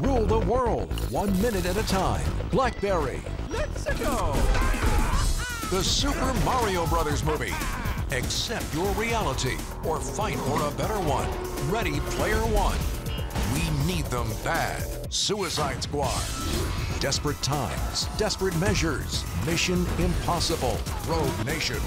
Rule the world, 1 minute at a time. BlackBerry. Let's go! The Super Mario Brothers movie. Accept your reality or fight for a better one. Ready Player One. We need them bad. Suicide Squad. Desperate times, desperate measures. Mission Impossible. Rogue Nation.